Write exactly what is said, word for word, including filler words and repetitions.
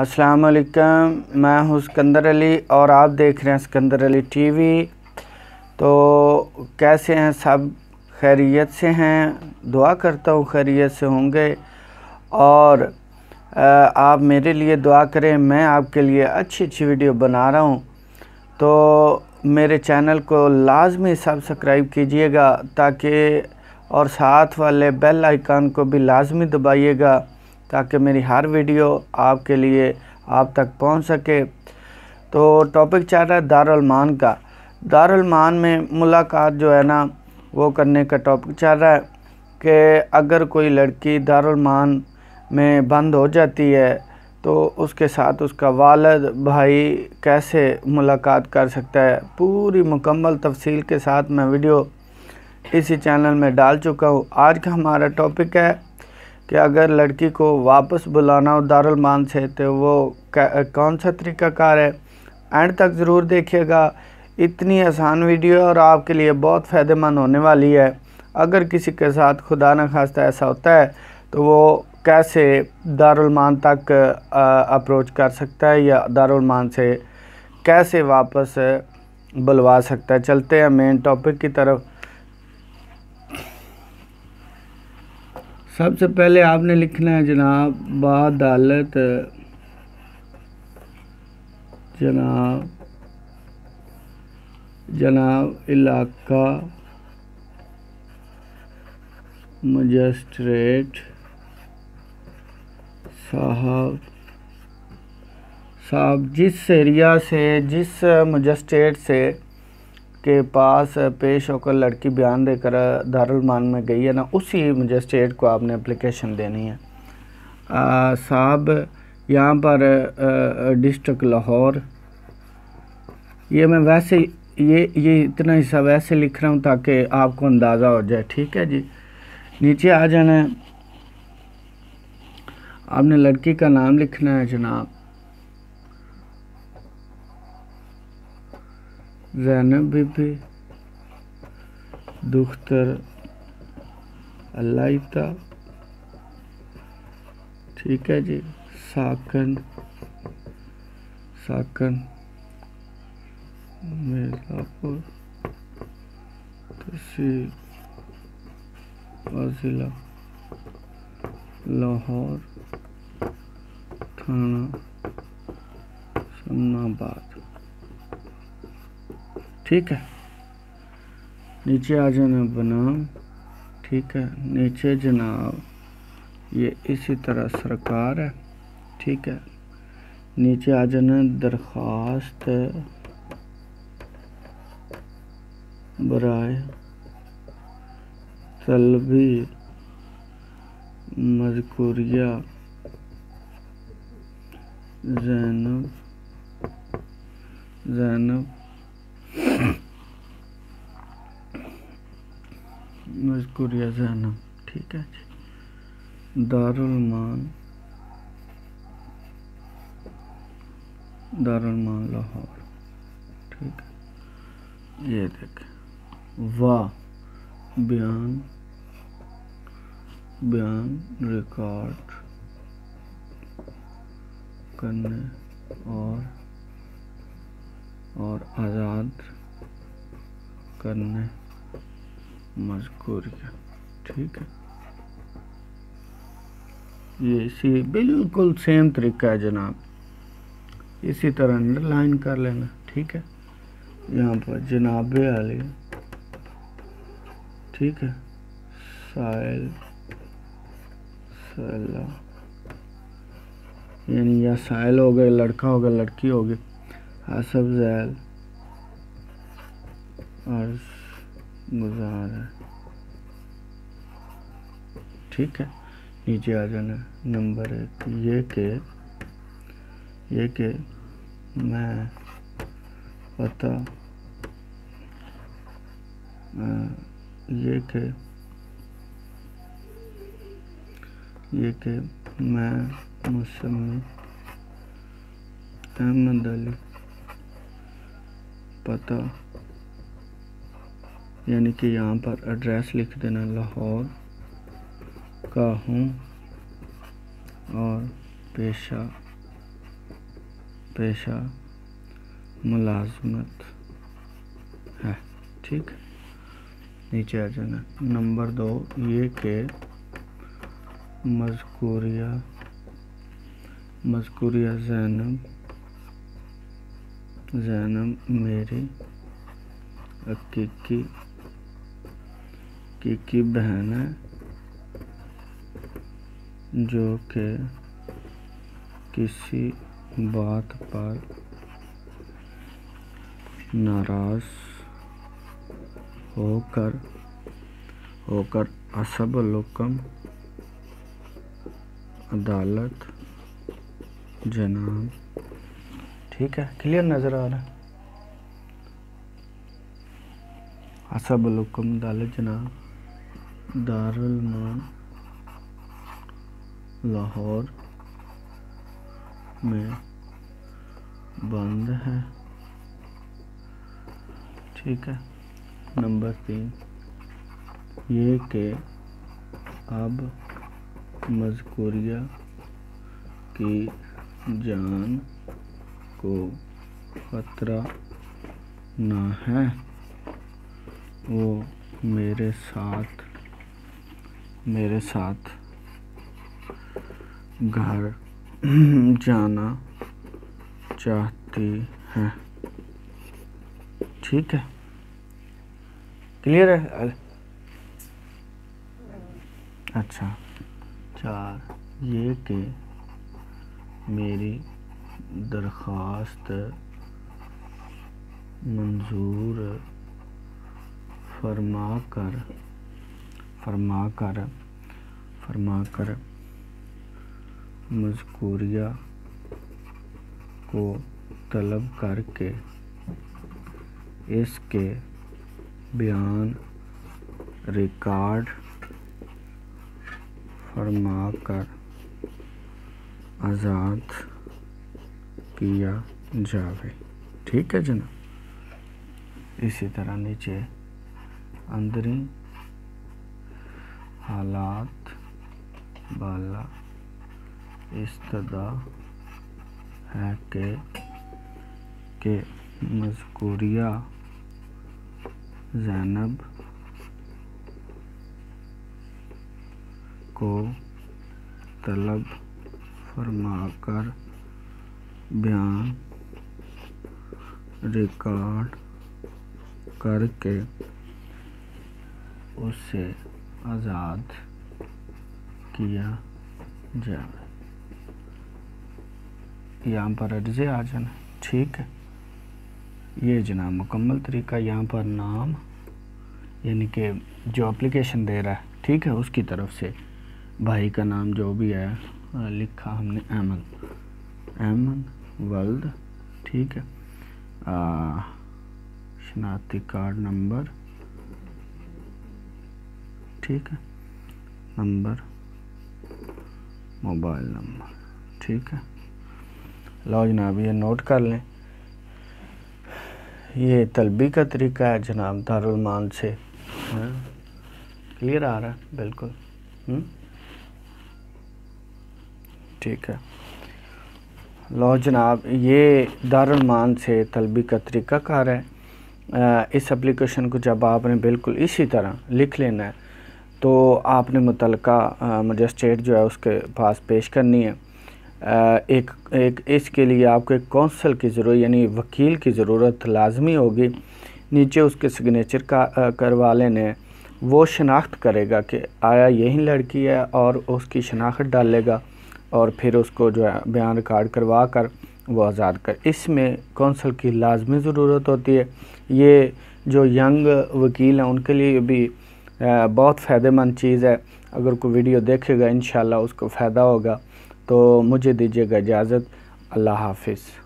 अस्सलाम वालेकुम, मैं हूँ सिकंदर अली और आप देख रहे हैं सिकंदर अली टीवी। तो कैसे हैं सब? खैरियत से हैं? दुआ करता हूँ खैरियत से होंगे और आप मेरे लिए दुआ करें, मैं आपके लिए अच्छी अच्छी वीडियो बना रहा हूँ। तो मेरे चैनल को लाजमी सब्सक्राइब कीजिएगा ताकि, और साथ वाले बेल आइकन को भी लाजमी दबाइएगा ताकि मेरी हर वीडियो आपके लिए आप तक पहुंच सके। तो टॉपिक चल रहा है दारुल अमान का। दारुल अमान में मुलाकात जो है ना वो करने का टॉपिक चल रहा है कि अगर कोई लड़की दारुल अमान में बंद हो जाती है तो उसके साथ उसका वालिद भाई कैसे मुलाकात कर सकता है। पूरी मुकम्मल तफसील के साथ मैं वीडियो इसी चैनल में डाल चुका हूँ। आज का हमारा टॉपिक है कि अगर लड़की को वापस बुलाना हो दारुल अमान से तो वो कौन सा तरीक़ाकार है। एंड तक ज़रूर देखिएगा, इतनी आसान वीडियो है और आपके लिए बहुत फ़ायदेमंद होने वाली है। अगर किसी के साथ खुदा न खास्ता ऐसा होता है तो वो कैसे दारुल अमान तक अप्रोच कर सकता है या दारुल अमान से कैसे वापस बुलवा सकता है। चलते हैं मेन टॉपिक की तरफ। सबसे पहले आपने लिखना है जनाब बादालत जनाब जनाब इलाका मजिस्ट्रेट साहब साहब जिस एरिया से, जिस मजिस्ट्रेट से के पास पेश होकर लड़की बयान देकर दारुल अमान में गई है ना, उसी मजिस्ट्रेट को आपने एप्लीकेशन देनी है। साहब यहाँ पर डिस्ट्रिक्ट लाहौर, ये मैं वैसे ये ये इतना हिस्सा वैसे लिख रहा हूँ ताकि आपको अंदाज़ा हो जाए। ठीक है जी, नीचे आ जाना है, आपने लड़की का नाम लिखना है जनाब जैनब बीबी दुख्तर अल्लाह। ठीक है जी, साकन साकन मिर्जापुर तहसील और ज़िला लाहौर थाना सामनाबाद। ठीक है, नीचे आ जाना बनाम। ठीक है, नीचे जनाब ये इसी तरह सरकार है। ठीक है, नीचे आ जाना दरख्वास्त बराए तलबी मजकूरिया जैनब जैनब मजकूरिया जैनब। ठीक है जी, दारुल अमान दारुल अमान लाहौर। ठीक है, ये देखें, वाह, बयान बयान रिकॉर्ड करने और और आज़ाद करने मजकूरिया। ठीक है, ये इसी बिल्कुल सेम तरीका है जनाब, इसी तरह अंडरलाइन कर लेना। ठीक है, यहाँ पर जनाब अली। ठीक है, साइल सैला, यानी या साइल हो गए, लड़का हो गया, लड़की हो गई। हसब जैल अर्ज गुजार है। ठीक है, नीचे आ जाना नंबर एक, ये के ये के मैं पता ये के ये के मैं मुसम्मी अहमद अली पता, यानी कि यहाँ पर एड्रेस लिख देना लाहौर का हूँ और पेशा पेशा मुलाजमत है। ठीक, नीचे आ जाना। नंबर दो ये के मजकूरिया मजकूरिया जैनब जैनब मेरी हकीकी हकीकी बहन है, जो के किसी बात पर नाराज होकर होकर असबलुकम अदालत जनाब। ठीक है, क्लियर नज़र आ रहा है। असबलुकम अदालत जनाब, दारुल अमान लाहौर में बंद है। ठीक है। नंबर तीन ये कि अब मजकूरिया की जान को खतरा ना है, वो मेरे साथ मेरे साथ घर जाना चाहती है। ठीक है, क्लियर है। अच्छा, चार ये कि मेरी दरख्वास्त मंजूर फरमा कर फरमा कर फरमा कर मजकूरिया को तलब करके इसके बयान रिकॉर्ड फरमा कर आज़ाद किया जावे। ठीक है जनाब। इसी तरह नीचे अंदरी हालात बाला इस्तदा है के, के मजकूरिया जैनब को तलब फरमाकर बयान रिकॉर्ड करके उसे आज़ाद किया जाए। यहाँ पर अर्जे आ जाना। ठीक है, ये जनाब मुकम्मल तरीका। यहाँ पर नाम यानी कि जो एप्लीकेशन दे रहा है, ठीक है, उसकी तरफ से भाई का नाम जो भी है लिखा हमने अहमद अहमद वल्द। ठीक है। आ, शनाख्ती कार्ड नंबर, ठीक है, नंबर मोबाइल नंबर। ठीक है। लो जनाब, ये नोट कर लें। ये तलबी का तरीका है जनाब, दारुल अमान से। क्लियर आ रहा है? बिल्कुल। ठीक है। लो जनाब, ये दारुल अमान से तलबी का तरीका कार है। आ, इस एप्लीकेशन को जब आपने बिल्कुल इसी तरह लिख लेना है, तो आपने मुतलका मजिस्ट्रेट जो है उसके पास पेश करनी है। एक एक इसके लिए आपको एक कौंसल की ज़रूरत यानी वकील की ज़रूरत लाजमी होगी। नीचे उसके सिग्नेचर का करवा लेने, वो शनाख्त करेगा कि आया यही लड़की है और उसकी शनाख्त डालेगा और फिर उसको जो है बयान रिकॉर्ड करवा कर वो आज़ाद कर। इसमें कौंसल की लाजमी ज़रूरत होती है। ये जो यंग वकील हैं उनके लिए भी बहुत फ़ायदेमंद चीज़ है। अगर कोई वीडियो देखेगा इंशाल्लाह उसको फ़ायदा होगा। तो मुझे दीजिएगा इजाज़त। अल्लाह हाफिज़।